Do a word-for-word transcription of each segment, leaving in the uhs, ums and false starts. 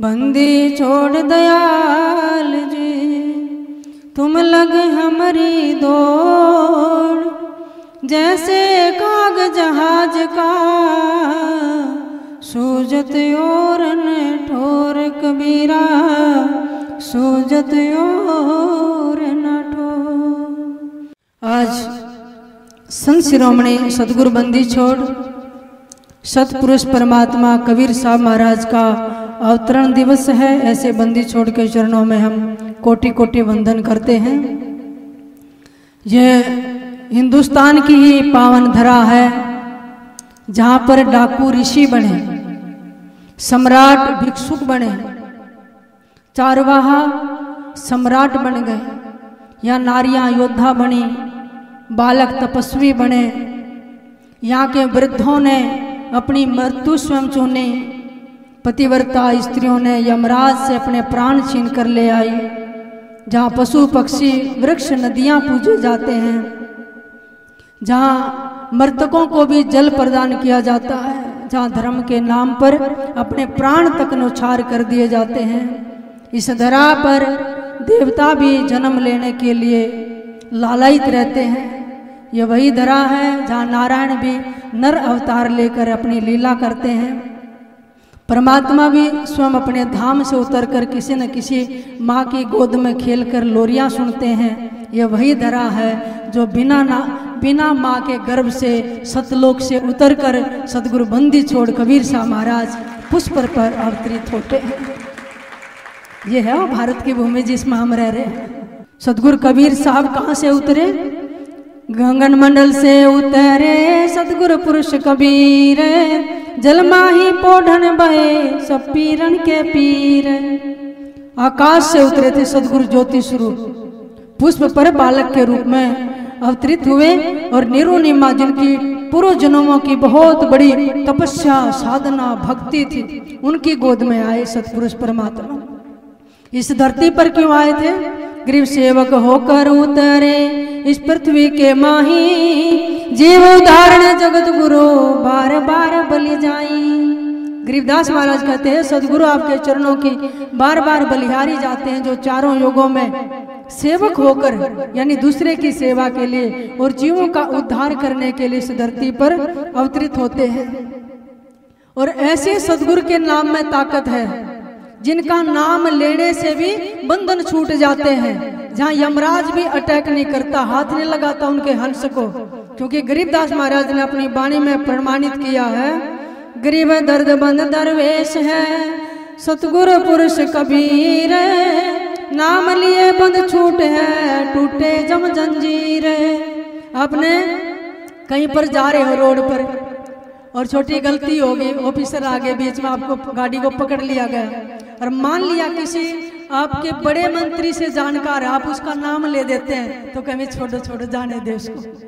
बंदी छोड़ दयाल जी, तुम लग हमारी दौड़, जैसे काग जहाज का सूझत और न ठोर कबीरा, सूझत और न ठोर। आज संत शिरोमणि सतगुरु बंदी छोड़ सतपुरुष परमात्मा कबीर साहब महाराज का अवतरण दिवस है। ऐसे बंदी छोड़ के चरणों में हम कोटि कोटि वंदन करते हैं। यह हिंदुस्तान की ही पावन धरा है, जहाँ पर डाकू ऋषि बने, सम्राट भिक्षुक बने, चारवाहा सम्राट बन गए, यहाँ नारियाँ योद्धा बनी, बालक तपस्वी बने, यहाँ के वृद्धों ने अपनी मृत्यु स्वयं चुनी, पतिव्रता स्त्रियों ने यमराज से अपने प्राण छीन कर ले आई। जहाँ पशु पक्षी वृक्ष नदियाँ पूजे जाते हैं, जहाँ मृतकों को भी जल प्रदान किया जाता है, जहाँ धर्म के नाम पर अपने प्राण तक न्योछावर कर दिए जाते हैं, इस धरा पर देवता भी जन्म लेने के लिए लालायित रहते हैं। ये वही धरा है जहाँ नारायण भी नर अवतार लेकर अपनी लीला करते हैं। परमात्मा भी स्वयं अपने धाम से उतरकर किसी न किसी माँ की गोद में खेलकर लोरियाँ सुनते हैं। यह वही धरा है जो बिना ना बिना माँ के गर्भ से सतलोक से उतरकर सतगुरु बंदी छोड़ कबीर साहब महाराज पुष्पर पर अवतरित होते हैं। ये है वो भारत की भूमि जिसमें हम रह रहे हैं। सतगुरु कबीर साहब कहाँ से उतरे? गगन मंडल से उतरे सतगुरु पुरुष कबीर, जलमाही पोढ़न बहे सब पीरन के पीर। आकाश से उतरे थे सदगुरु ज्योति स्वरूप, पुष्प पर बालक के रूप में अवतरित हुए और निरुनिमा, जिनकी पूर्व जन्मों की बहुत बड़ी तपस्या साधना भक्ति थी, उनकी गोद में आए सतपुरुष परमात्मा। इस धरती पर क्यों आए थे? गरीब सेवक होकर उतरे इस पृथ्वी के माही, जीव उदाहरण जगत गुरु बार बार बलि जाई। गरीबदास महाराज कहते हैं सदगुरु आपके चरणों की बार बार बलिहारी जाते हैं, जो चारों युगों में सेवक होकर यानी दूसरे की सेवा के लिए और जीवों का उद्धार करने के लिए इस धरती पर अवतरित होते हैं। और ऐसे सदगुरु के नाम में ताकत है, जिनका नाम लेने से भी बंधन छूट जाते हैं, जहाँ यमराज भी अटैक नहीं करता, हाथ नहीं लगाता उनके हंस को, क्योंकि गरीबदास महाराज ने अपनी वाणी में प्रमाणित किया है, गरीब दर्द बंद दरवेश है सतगुरु पुरुष कबीर, नाम लिए बंद छूट है टूटे जम जंजीर। आपने कहीं पर जा रहे हो रोड पर और छोटी गलती हो गई, ऑफिसर आगे बीच में आपको गाड़ी को पकड़ लिया गया, और मान लिया किसी आपके बड़े मंत्री से जानकार है, आप उसका नाम ले देते हैं तो कभी छोड़ो छोड़ो जाने दे उसको।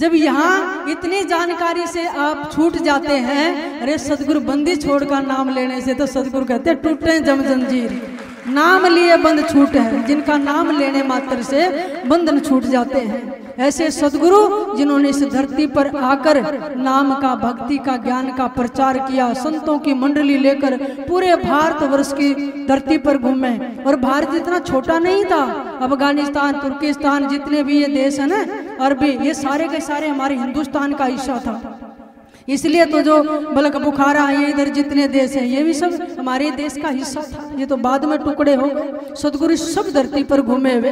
जब यहाँ इतनी जानकारी से आप छूट जाते हैं, अरे सतगुरु बंदी छोड़ का नाम लेने से तो सतगुरु कहते हैं टूटे जम जंजीर, नाम लिए बंद छूट है, जिनका नाम लेने मात्र से बंधन छूट जाते हैं। ऐसे सदगुरु जिन्होंने इस धरती पर आकर नाम का भक्ति का ज्ञान का प्रचार किया, संतों की मंडली लेकर पूरे भारतवर्ष की धरती पर घूमे। और भारत इतना छोटा नहीं था, अफगानिस्तान तुर्किस्तान जितने भी ये देश है ना अरबी, ये सारे के सारे हमारे हिंदुस्तान का हिस्सा था। इसलिए तो जो बल्कि बुखारा ये इधर जितने देश हैं ये भी सब हमारे देश का हिस्सा था, ये तो बाद में टुकड़े हो गए। सदगुरु सब धरती पर घूमे हुए।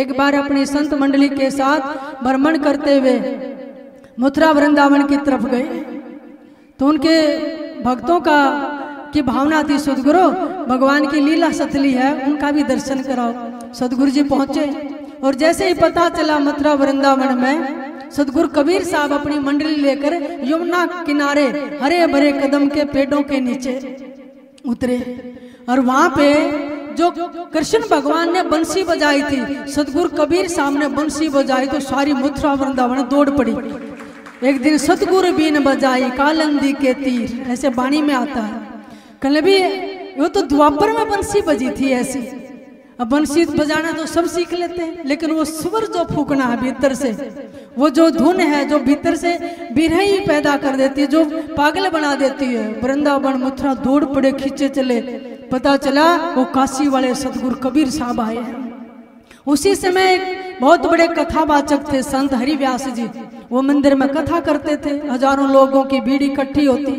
एक बार अपनी संत मंडली के साथ भ्रमण करते हुए मथुरा वृंदावन की तरफ गए, तो उनके भक्तों का की भावना थी सदगुरु भगवान की लीला सतली है, उनका भी दर्शन कराओ। सदगुरु जी पहुंचे और जैसे ही पता चला मथुरा वृंदावन में सतगुरु कबीर साहब अपनी मंडली लेकर यमुना किनारे हरे भरे कदम के पेड़ों के नीचे उतरे, और वहां पे जो कृष्ण भगवान ने बंसी बजाई थी, सतगुरु कबीर साहब ने बंसी बजाई तो सारी मथुरा वृंदावन दौड़ पड़ी। एक दिन सतगुरु बीन बजाई कालंदी के तीर, ऐसे बाणी में आता है। कल भी वो तो द्वापर में बंसी बजी थी ऐसी। अब बंसी बजाना तो सब सीख लेते हैं, लेकिन वो सुवर जो फूकना है भीतर से, वो जो धुन है जो भीतर से बिरही पैदा कर देती है, जो पागल बना देती है। वृंदावन मथुरा दौड़ पड़े, खींचे चले, पता चला वो काशी वाले सतगुरू कबीर साहब आए हैं। उसी समय एक बहुत बड़े कथावाचक थे संत हरिव्यास जी, वो मंदिर में कथा करते थे, हजारों लोगों की भीड़ इकट्ठी होती।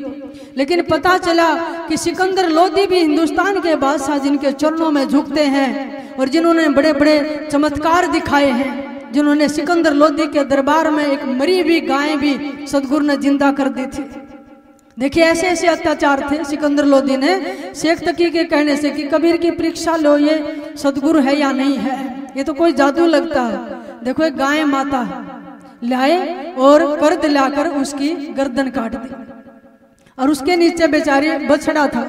लेकिन पता चला कि सिकंदर लोधी भी हिंदुस्तान के बादशाह जिनके चरणों में झुकते हैं और जिन्होंने बड़े बड़े चमत्कार दिखाए हैं, जिन्होंने सिकंदर लोधी के दरबार में एक मरी हुई गाय भी सतगुरु ने जिंदा कर दी थी। देखिए ऐसे ऐसे अत्याचार थे। सिकंदर लोधी ने शेख तकी के कहने से कि कबीर की परीक्षा लो, ये सतगुरु है या नहीं है, ये तो कोई जादू लगता है। देखो एक गाय माता लाए और कर्द लाकर उसकी गर्दन काट दी और उसके नीचे बेचारी बछड़ा था।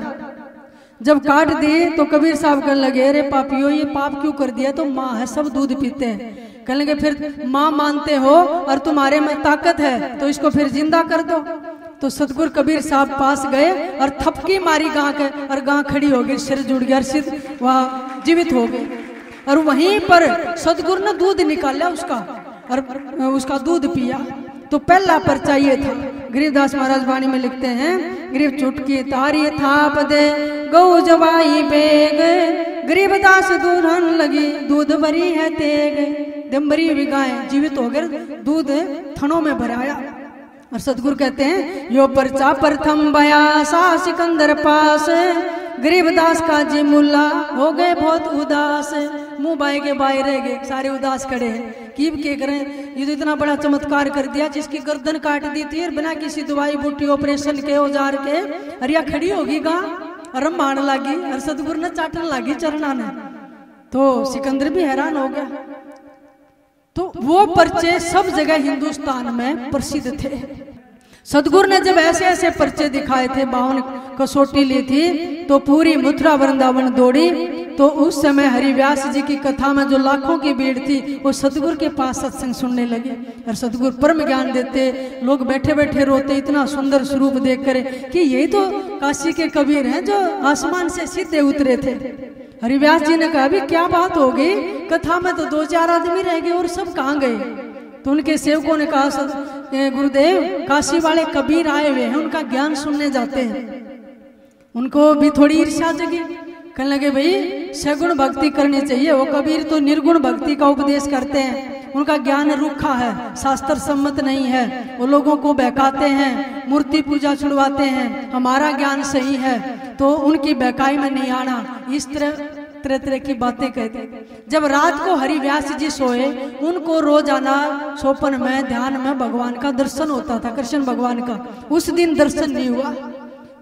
जब काट दिए तो कबीर साहब कहने लगे, अरे पापियों ये पाप क्यों कर दिया, तो माँ है, सब दूध पीते हैं। कहने लगे फिर माँ मानते हो और तुम्हारे में ताकत है तो इसको फिर जिंदा कर दो। तो सतगुरु कबीर साहब पास गए और थपकी मारी गां के और गां खड़ी हो गई, सिर जुड़ गया, सिर वहाँ जीवित हो गई। और वहीं पर सतगुरु ने दूध निकाला उसका और उसका दूध पिया। तो पहला पर्चा ये था। गिरिदास महाराज वाणी में लिखते हैं, गिरिब चुटकी तारी थाप दे गौ जवाई बेग, गिरिबदास दुल्हन लगी दूध भरी है तेग। दम्बरी हुई गाय जीवित होकर दूध थनों में भराया। और सतगुरु कहते हैं, यो पर्चा प्रथम बया सा सिकंदर पास, गिरिबदास का जी मुल्ला हो गए बहुत उदास। मुंह बाए के बाए रह गए, सारे उदास खड़े हैं कि क्या करें, ये तो इतना बड़ा चमत्कार कर दिया जिसकी गर्दन काट दी थी और बिना किसी दवाई बूटी ऑपरेशन के औजार के। अरिया खड़ी होगी गां और मारने लगी और सतगुरु ने चाटने लगी चरणा ने। तो सिकंदर भी हैरान हो गया। तो वो पर्चे सब जगह हिंदुस्तान में प्रसिद्ध थे। सतगुरु ने जब ऐसे ऐसे पर्चे दिखाए थे, बावन कसौटी ली थी, तो पूरी मथुरा वृंदावन दौड़ी। तो उस समय हरिव्यास जी की कथा में जो लाखों की भीड़ थी वो सतगुरु के पास सत्संग सुनने लगे। और सतगुरु परम ज्ञान देते, लोग बैठे बैठे रोते, इतना सुंदर स्वरूप देख कर कि यही तो काशी के कबीर हैं जो आसमान से सीधे उतरे थे। हरिव्यास जी ने कहा, अभी क्या बात हो गई, कथा में तो दो चार आदमी रह गए और सब कहाँ गए। तो उनके सेवकों ने कहा, गुरुदेव काशी वाले कबीर आए हुए हैं, उनका ज्ञान सुनने जाते हैं। उनको भी थोड़ी ईर्ष्या जगी, कहने लगे भाई सगुण भक्ति करनी चाहिए, वो कबीर तो निर्गुण भक्ति का उपदेश करते हैं, उनका ज्ञान रूखा है, शास्त्र सम्मत नहीं है, वो लोगों को बहकाते हैं, मूर्ति पूजा छुड़वाते हैं, हमारा ज्ञान सही है तो उनकी बहकाई में नहीं आना। इस तरह तरह तरह की बातें कहते। जब रात को हरिव्यास जी सोए, उनको रोजाना सोपन में ध्यान में भगवान का दर्शन होता था, कृष्ण भगवान का। उस दिन दर्शन नहीं हुआ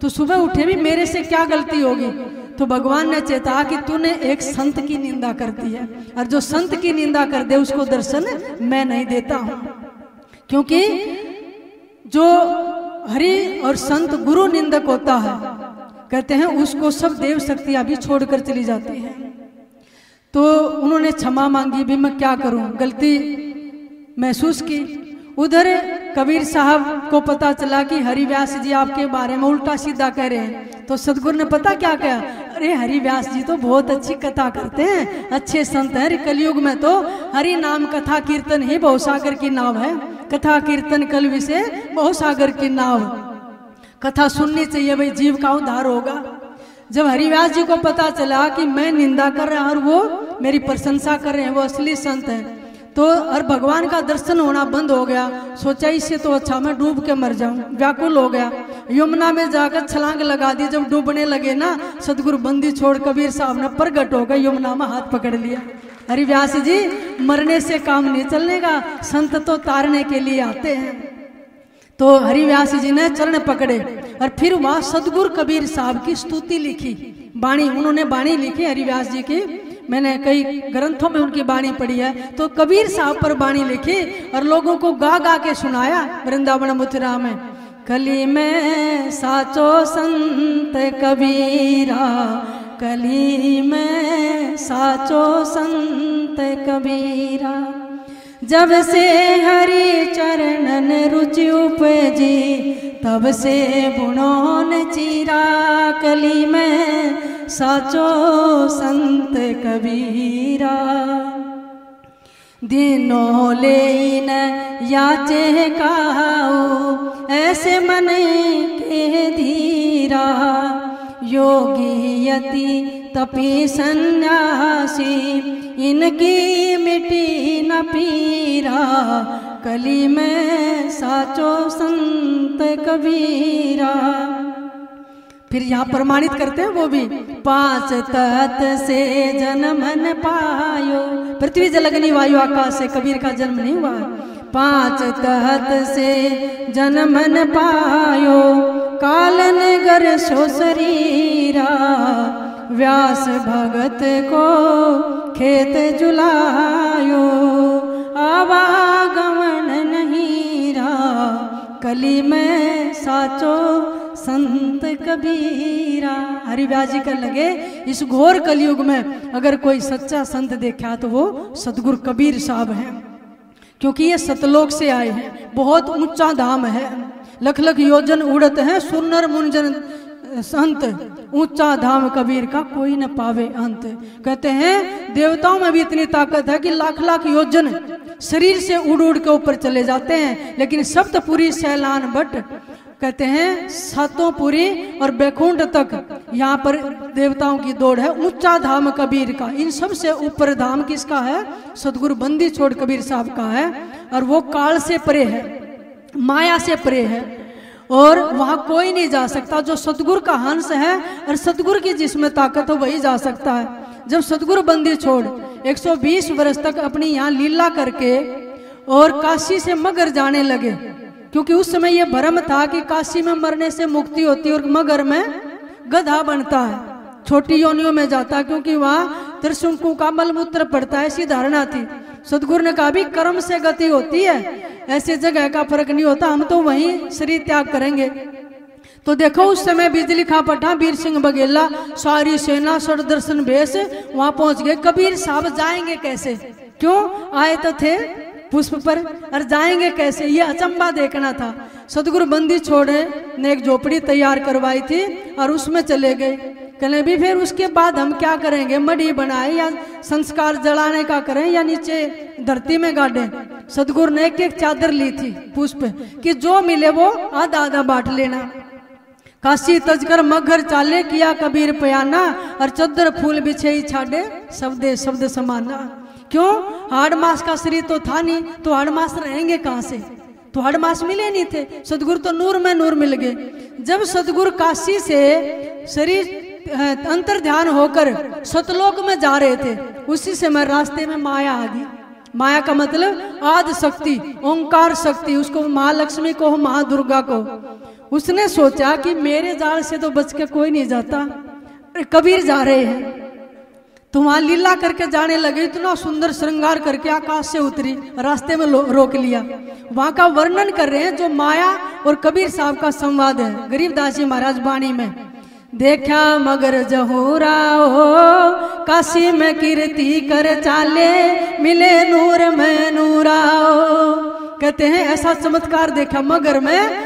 तो सुबह उठे भी, मेरे से क्या गलती होगी। तो भगवान ने चेताया कि तूने एक संत की निंदा कर दी है और जो संत की निंदा कर दे उसको दर्शन मैं नहीं देता हूं, क्योंकि जो हरि और संत गुरु निंदक होता है, कहते हैं उसको सब देव शक्तियां भी छोड़कर चली जाती हैं। तो उन्होंने क्षमा मांगी, भी मैं क्या करूं, गलती महसूस की। उधर कबीर साहब को पता चला कि हरिव्यास जी आपके बारे में उल्टा सीधा कह रहे हैं। तो सतगुरु ने पता क्या कहा, अरे हरिव्यास जी तो बहुत अच्छी कथा करते हैं, अच्छे संत हैं, कलयुग में तो हरि नाम कथा कीर्तन ही बहुसागर की नाव है। कथा कीर्तन कल विषय बहुसागर की नाव, कथा सुननी चाहिए भाई, जीव का उद्धार होगा। जब हरिव्यास जी को पता चला कि मैं निंदा कर रहा हूँ और वो मेरी प्रशंसा कर रहे हैं, वो असली संत है, तो और भगवान का दर्शन होना बंद हो गया। सोचा इससे तो अच्छा मैं डूब के मर जाऊं, व्याकुल हो गया। यमुना में जाकर छलांग लगा दी। जब डूबने लगे ना, सतगुरु बंदीछोड़ कबीर साहब ने प्रगट हो गए, यमुना में हाथ पकड़ लिया। हरिव्यास जी मरने से काम नहीं चलने का, संत तो तारने के लिए आते हैं। तो हरिव्यास जी ने चरण पकड़े और फिर वहाँ सतगुरु कबीर साहब की स्तुति लिखी, बाणी, उन्होंने बाणी लिखी हरिव्यास जी की। मैंने कई ग्रंथों में उनकी बाणी पढ़ी है। तो कबीर साहब पर बाणी लिखी और लोगों को गा गा के सुनाया वृंदावन मथुरा में। कली में साचो संत कबीरा, कली में साचो संत कबीरा, जब से हरि चरणन रुचि उपजी, तब से बुनोन चीरा, कली में साचो संत कबीरा। दिनों ले न याचे काऊ, ऐसे मन के धीरा, योगी यति तपी सन्यासी, इनकी मिटी न पीरा, कली में साचो संत कबीरा। फिर यहाँ प्रमाणित करते हैं वो भी, पांच तत् से जन्म न पायो, पृथ्वी जल अग्नि वायु आकाश से कबीर का जन्म नहीं हुआ। पांच तत् से जन्म न पायो, कालन गर सो शरीरा, व्यास भगत को खेत जुलायो, आवागमन नहीं रा, कली में साचो संत कबीरा। हरिव्यास जी का लगे इस घोर कलयुग में अगर कोई सच्चा संत देखा तो वो सतगुरू कबीर साहब हैं, क्योंकि ये सतलोक से आए हैं। बहुत ऊंचा धाम है, लख लख योजन उड़त है सुनर मुंजन संत, ऊंचा धाम कबीर का कोई न पावे अंत। कहते हैं देवताओं में भी इतनी ताकत है कि लाख लाख योजन शरीर से उड़ उड़ के ऊपर चले जाते हैं, लेकिन सप्तपुरी सैलान बट कहते हैं सातों पुरी और बैकुंठ तक यहाँ पर देवताओं की दौड़ है। ऊंचा धाम कबीर का, इन सबसे ऊपर धाम किसका है? सतगुरु बंदीछोड़ कबीर साहब का है, और वो काल से परे है, माया से परे है, और वहाँ कोई नहीं जा सकता। जो सतगुरु का हंस है और सतगुरु की जिसमें ताकत हो वही जा सकता है। जब सतगुरु बंदीछोड़ एक सौ बीस वर्ष तक अपनी यहाँ लीला करके और काशी से मगर जाने लगे, क्योंकि उस समय यह भ्रम था कि काशी में मरने से मुक्ति होती है और मगर में गधा बनता है, छोटी योनियों में जाता, क्योंकि वहाँ त्रिशंकु का मलमूत्र पड़ता है, ऐसी धारणा थी। सतगुरु ने कहा भी कर्म से गति होती है, ऐसे जगह का फर्क नहीं होता, हम तो वहीं शरीर त्याग करेंगे। तो देखो उस समय बिजली खा पटा वीर सिंह बघेला, सारी सेना सर दर्शन भेष वहां पहुंच गए। कबीर साहब जाएंगे कैसे? क्यों आए तो थे पुष्प पर, और जाएंगे कैसे ये अचंबा देखना था। सतगुरु बंदी छोड़े ने एक झोपड़ी तैयार करवाई थी और उसमें चले गए। कहने भी फिर उसके बाद हम क्या करेंगे, मड़ी बनाए या संस्कार जलाने का करें या नीचे धरती में गाड़े। सतगुरु ने एक एक चादर ली थी पुष्प कि जो मिले वो आधा आधा बांट लेना। काशी तजकर मगर चाले किया कबीर पयाना, और चदर फूल बिछे छाड़े शब्दे शब्द समाना। क्यों? हाड़ मास का शरीर तो था नहीं, तो हाड़ मास रहेंगे कहाँ से? तो हाड़ मास मिले नहीं थे, सतगुरु तो नूर में नूर मिल गए। जब सतगुरु काशी से शरीर अंतर ध्यान होकर सतलोक में जा रहे थे, उसी समय रास्ते में माया आ गई। माया का मतलब आदि शक्ति, ओंकार शक्ति, उसको महालक्ष्मी को, महादुर्गा को। उसने सोचा कि मेरे जाल से तो बच के कोई नहीं जाता, कबीर जा रहे हैं। तो वहां लीला करके जाने लगे, इतना सुंदर श्रृंगार करके आकाश से उतरी, रास्ते में रोक लिया। वहां का वर्णन कर रहे हैं जो माया और कबीर साहब का संवाद है गरीबदास जी महाराज वाणी में। देखा मगर जहूरा हो काशी में कीर्ति कर चाले, मिले नूर में नूरा हो। कहते हैं ऐसा चमत्कार देखा मगर में,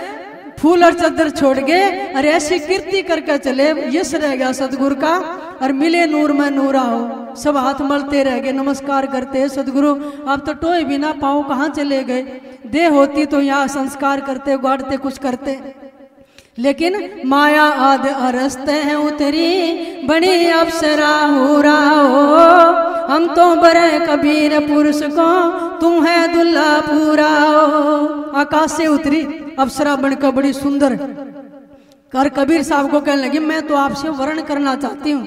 फूल और चदर छोड़ गए और ऐसी कीर्ति करके चले। यश रह गया सतगुरु का, और मिले नूर में नूरा हो। सब हाथ मलते रह गए, नमस्कार करते हैं, सतगुरु आप तो टोए बिना पाओ कहाँ चले गए, दे होती तो यहाँ संस्कार करते, गाड़ते, कुछ करते। लेकिन माया आद अरस्ते हैं उतरी, बड़ी अप्सरा हो रहा हो। हम तो बरे कबीर पुरुष को, तुम है दुल्ला पूरा हो। आकाश से उतरी अप्सरा बनकर बड़ी सुंदर कर कबीर साहब को कहने लगी, मैं तो आपसे वर्ण करना चाहती हूँ,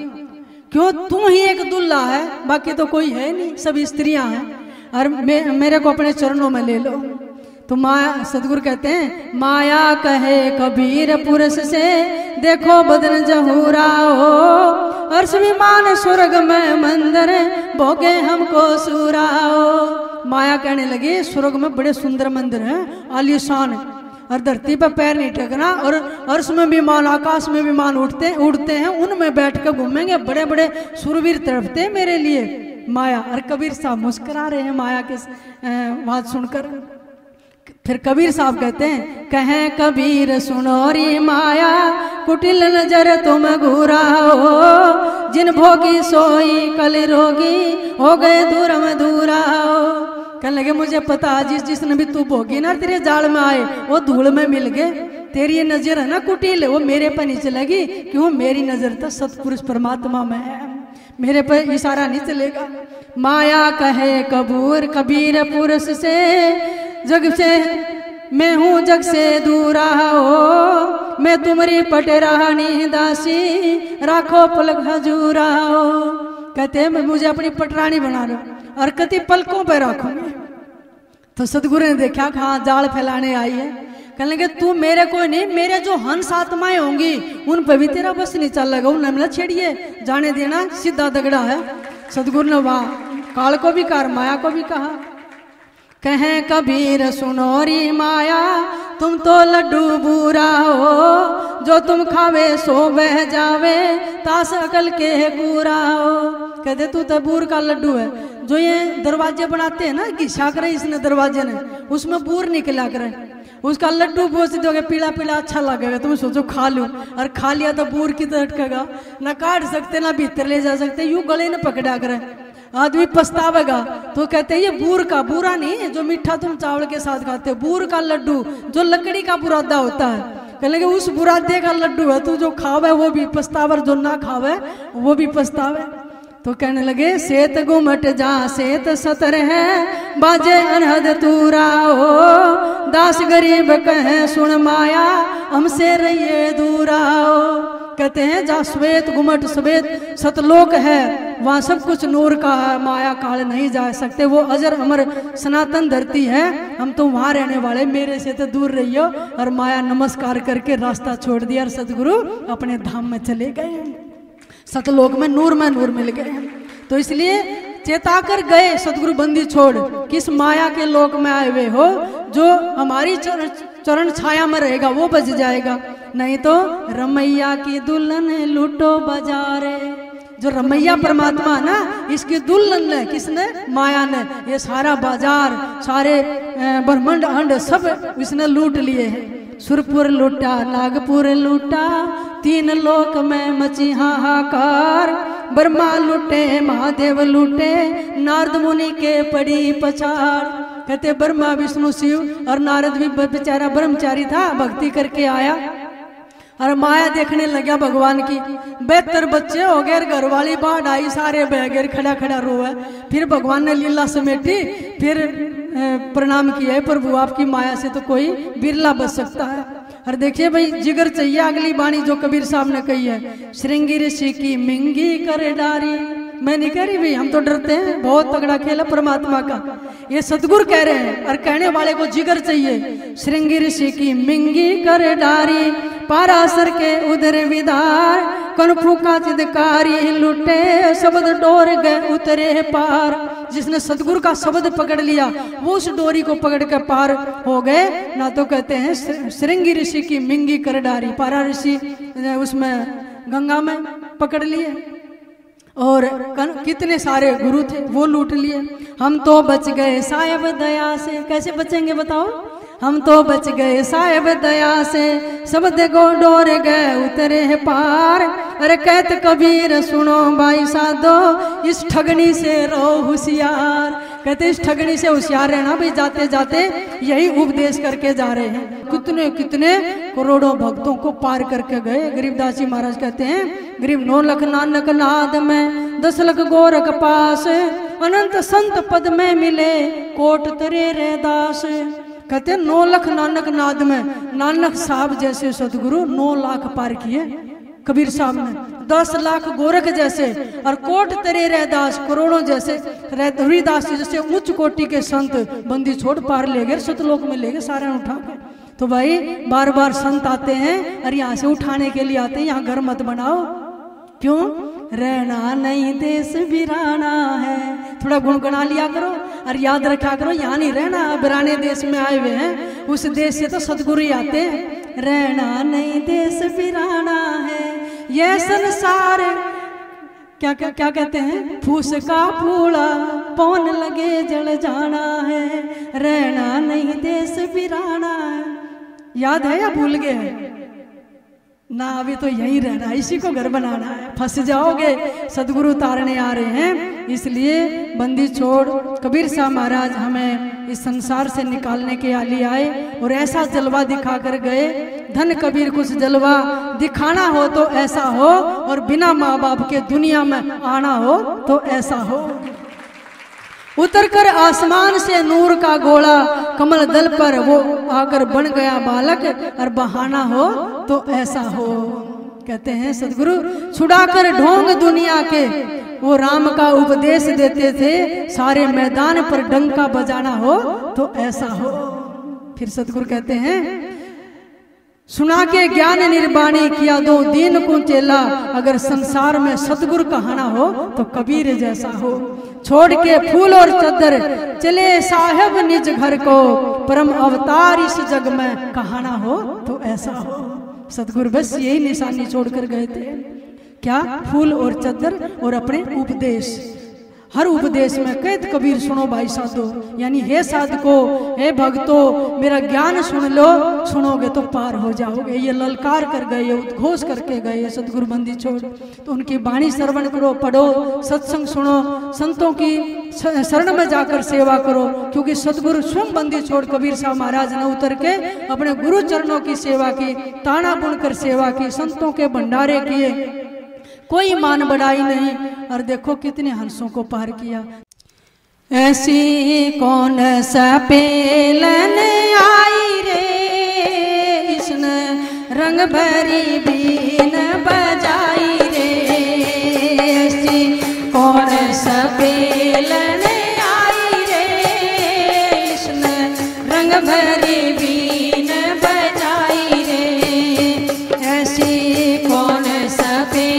क्यों तुम ही एक दुल्ला है, बाकी तो कोई है नहीं, सब स्त्रियां हैं, और मे, मेरे को अपने चरणों में ले लो। तो माया, सतगुरु कहते हैं माया कहे कबीर पुरुष से, देखो बदन जहूरा हो। अर्श विमान स्वर्ग में मंदिर, भोगे हमको सूरा हो। माया कहने लगी स्वर्ग में बड़े सुंदर मंदिर हैं, आलीशान, और धरती पर पैर नहीं टकना, और अर्श में विमान, आकाश में विमान उठते उड़ते हैं, उनमें बैठ कर घूमेंगे, बड़े बड़े सुरवीर तड़पते मेरे लिए। माया और कबीर साहब मुस्करा रहे हैं माया के बात सुनकर। फिर कबीर साहब कहते हैं, कहें कबीर सुनो रे माया, कुटिल नजर तुम घूरा हो। जिन भोगी सोई कल रोगी, हो गए दूरम दूरा हो। कहने लगे मुझे पता आज जिस जिसने भी तू भोगी ना तेरे जाल में आए वो धूल में मिल गए। तेरी ये नजर है ना कुटिल वो मेरे पर नहीं चलेगी, क्यों मेरी नजर तो सतपुरुष परमात्मा में है, मेरे पर इशारा नहीं चलेगा। माया कहे कबूर कबीर पुरुष से जग से मैं हूँ जग से दूरा हो, मैं तुम्हारी पटरानी दासी राखो पलक हजूरा हो। कहते हैं मैं मुझे अपनी पटरानी बना लो और कति पलकों पर रखो। तो सतगुरु ने देखा कहाँ जाल फैलाने आई है। कहने लगे तू मेरे को नहीं, मेरे जो हंस आत्माएं होंगी उन पर भी तेरा बस नहीं चल लगा, उन्हें न छेड़िए, जाने देना सीधा दगड़ा है। सतगुरु ने वहाँ काल को भी कहा, माया को भी कहा। कहें कबीर सुनोरी माया तुम तो लड्डू बुरा हो, जो तुम खावे सो बह जावे तास अकल के पूरा हो। कहते तू तो बूर का लड्डू है, जो ये दरवाजे बनाते हैं ना घिसा करे इसने दरवाजे ने, उसमें बूर निकला करे, उसका लड्डू बोसी दोगे पीला पीला अच्छा लगेगा, तुम सोचो खा लो, और खा लिया तो बूर की तरह अटकेगा, ना काट सकते ना भीतर ले जा सकते, यूं गले ने पकड़ा करे, आदमी पछतावेगा। तो कहते हैं ये बूर का, बुरा नहीं है जो मीठा तुम चावल के साथ खाते हो, बूर का लड्डू जो लकड़ी का बुरादा होता है, कहने लगे उस बुरादे का लड्डू है, तू जो खावे वो भी पछतावे, जो ना खावे वो भी पछतावे। तो कहने लगे सेत गुमट जा सेत सतर है बाजे अनहद तूरा हो, दास गरीब कहे सुन माया हमसे रहिए दूरा हो। कहते हैं जहाँ श्वेत घुमट श्वेत सतलोक है वहाँ सब कुछ नूर का है, माया काल नहीं जा सकते, वो अजर अमर सनातन धरती है, हम तो वहाँ रहने वाले, मेरे से तो दूर रहियो। और माया नमस्कार करके रास्ता छोड़ दिया और सतगुरु अपने धाम में चले गए, सतलोक में नूर में नूर मिल गए। तो इसलिए चेता कर गए सतगुरु बंदी छोड़, किस माया के लोक में आए हुए हो, जो हमारी चरण चरण छाया में रहेगा वो बच जाएगा, नहीं तो रमैया की दुल्हन लूटो बजारे। जो रमैया परमात्मा ना इसकी दुल्हन ने, किसने, माया ने, ये सारा बाजार सारे ब्रह्मांड अंड सब इसने लूट लिए हैं। सुरपुर लूटा नागपुर लूटा तीन लोक में मची हाहाकार, ब्रह्मा लूटे महादेव लूटे नारद मुनि के पड़ी पछाड़। कहते ब्रह्मा विष्णु शिव और नारद भी बेचारा ब्रह्मचारी था, भक्ति करके आया और माया देखने लगा भगवान की, बेहतर बच्चे हो गए, घर वाली बाढ़ आई, सारे बह गए, खड़ा खड़ा रोए। फिर भगवान ने लीला समेटी, फिर प्रणाम किया प्रभु आपकी माया से तो कोई बिरला बच सकता है। और देखिए भाई जिगर चाहिए, अगली बाणी जो कबीर साहब ने कही है, श्रृंगी ऋषि की मिंगी करे डारी, मैं नहीं कह रही भाई, हम तो डरते हैं, बहुत तगड़ा खेल है परमात्मा का, ये सतगुरु कह रहे हैं और कहने वाले को जिगर चाहिए। श्रृंगी ऋषि की मिंगी करे डारी, पारासर के उधर विदार, कनफू का चिदकारी लुटे शब्द डोर गए उतरे पार। जिसने सतगुरु का शब्द पकड़ लिया वो उस डोरी को पकड़ के पार हो गए ना। तो कहते हैं श्रृंगी ऋषि की मिंगी कर डारी, पारा ऋषि उसमें गंगा में पकड़ लिए और कितने सारे गुरु थे वो लूट लिए। हम तो बच गए साहेब दया से, कैसे बचेंगे बताओ, हम तो बच गए साहेब दया से, शब्द गो डोर गए उतरे है पार। अरे कहत कबीर सुनो भाई साधो इस ठगनी से रहो होशियार। कहते इस ठगनी से होशियार रहना भाई, जाते जाते यही उपदेश करके जा रहे हैं। कितने कितने करोड़ों भक्तों को पार करके गए। गरीबदास जी महाराज कहते हैं, गरीब नो लख नानक नाद में, दस लख गोरख पास, अनंत संत पद में मिले कोट तेरे रे दास। कहते हैं नौ लाख नानक नाद में, नानक साहब जैसे सतगुरु नौ लाख पार किए कबीर साहब ने, दस लाख गोरख जैसे और कोट तेरे रहदास करोड़ों जैसे हरिदास जैसे उच्च कोटि के संत बंदी छोड़ पार ले गए, सतलोक में ले गए सारे उठा के। तो भाई बार बार संत आते हैं और यहाँ से उठाने के लिए आते हैं, यहाँ घर मत बनाओ, क्यों, रहना नहीं देश बिराना है। थोड़ा गुणगुना लिया करो और याद रखा करो यहाँ नहीं रहना, बिराने देश में आए हुए हैं, उस देश से तो सतगुरु ही आते हैं। रहना नहीं देश बिराना है, यह संसार क्या क्या क्या कहते हैं, फूस का फूला पौन लगे जल जाना है। रहना नहीं देश बिराना है, याद है या भूल गए हैं ना, अभी तो यही रहना है, इसी को घर बनाना है। फंस जाओगे, सतगुरु उतारने आ रहे हैं। इसलिए बंदी छोड़ कबीर साहब महाराज हमें इस संसार से निकालने के लिए आए और ऐसा जलवा दिखा कर गए। धन कबीर कुछ जलवा दिखाना हो तो ऐसा हो, और बिना माँ बाप के दुनिया में आना हो तो ऐसा हो। उतर कर आसमान से नूर का गोला, कमल दल पर वो आकर बन गया बालक, और बहाना हो तो ऐसा हो। कहते हैं सतगुरु छुड़ाकर ढोंग दुनिया के, वो राम का उपदेश देते थे, सारे मैदान पर डंका बजाना हो तो ऐसा हो। फिर सतगुरु कहते हैं सुना के ज्ञान निर्वाणी, किया दो दीन को चेला, अगर संसार में सतगुरु कहाना हो तो कबीर जैसा हो। छोड़ के फूल और चदर चले साहेब निज घर को, परम अवतार इस जग में कहाना हो तो ऐसा हो। सतगुरु बस यही निशानी छोड़कर गए थे, क्या फूल और चदर और अपने उपदेश। हर उपदेश में कैद कबीर सुनो भाई साधो, यानी हे साधको, हे भक्तो, मेरा ज्ञान सुन लो, सुनोगे तो पार हो जाओगे। ये ललकार कर गए, ये उद्घोष करके गए ये सतगुरु बंदी छोड़। तो उनकी वाणी श्रवण करो, पढ़ो, सत्संग सुनो, संतों की शरण में जाकर सेवा करो, क्योंकि सतगुरु स्वयं बंदी छोड़ कबीर साहब महाराज ने उतर के अपने गुरु चरणों की सेवा की, ताना बुनकर सेवा की, संतों के भंडारे किए, कोई मान बढ़ाई नहीं, और देखो कितने हंसों को पार किया। ऐसी कौन सपेलन आई रे, इसने रंग भरी बीन बजाई रे। ऐसी कौन सपेलन आई रे, इसने रंग भरी बीन बजाई रे। ऐसी कौन सपे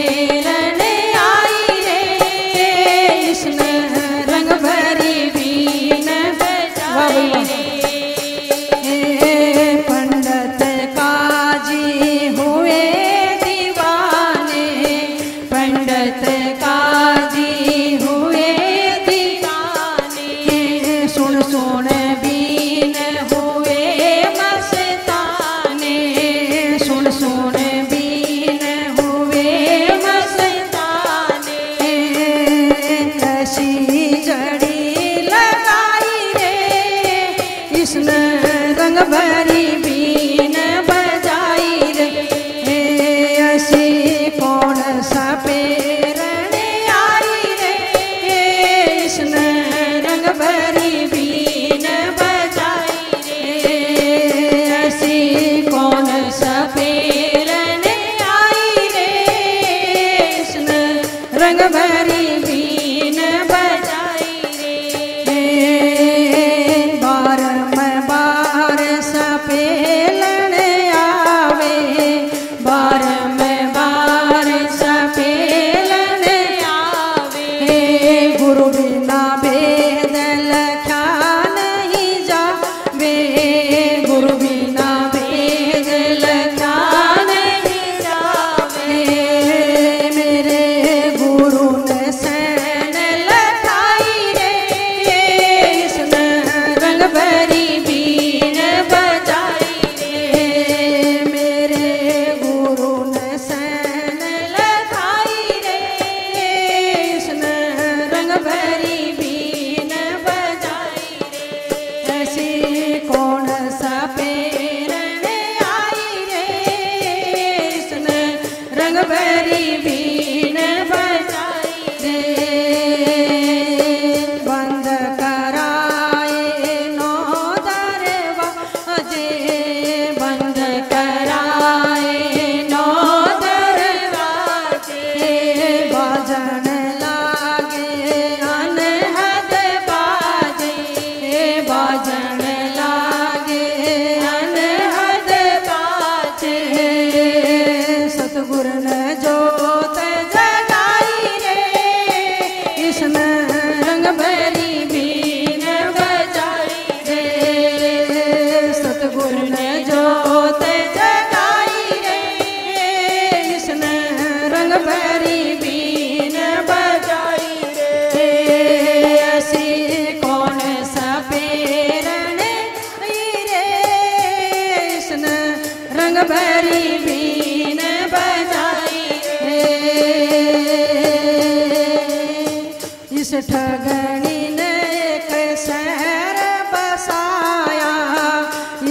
जिस ठगनी ने एक शहर बसाया,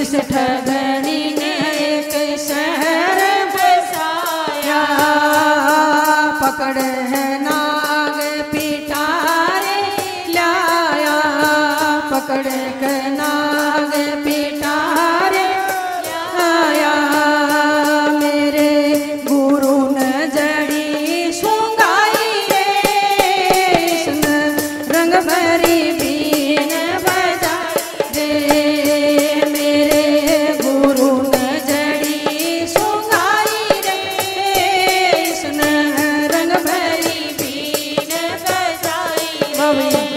इस ठगनी ने एक शहर बसाया, पकड़े है नाग पिटारे लाया, पकड़े के नाग पिटारे लाया, मेरे गुरु ने जड़ी सुंगाई रे, इसने रंग भरी बीन बजा दे, मेरे गुरु ने जड़ी सुंगाई रे, इसने रंग भरी बीन बजाई रे।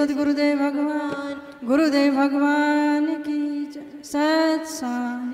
सतगुरुदेव भगवान, गुरुदेव भगवान की सत्संग।